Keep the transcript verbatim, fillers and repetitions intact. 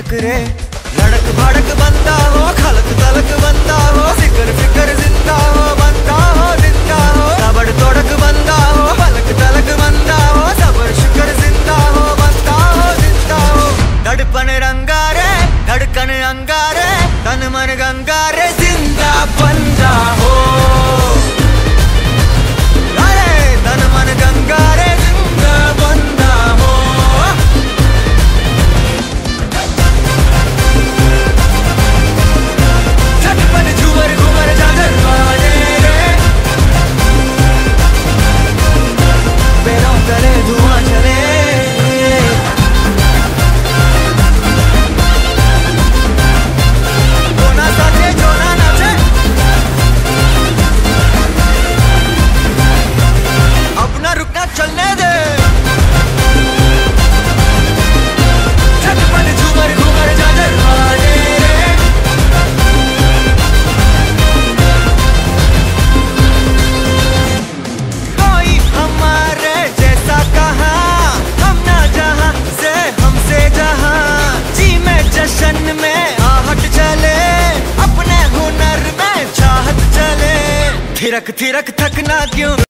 भड़क रे लड़क भड़क बंदा हो, खलक तलक बंदा हो, फिकर फिकर जिंदा हो, बंदा हो जिंदा हो, तबड़ तोड़क बंदा हो, पलक तलक बंदा हो, सबर शुकर जिंदा हो, बंदा हो जिंदा हो। धड़पन रंगा रे धड़कन अंगा रे, तन मन गंगा रे, जिंदा बंदा हो। अरे तन मन गंगा रे, जिंदा बंदा हो। थिरक थिरक थकना क्यों।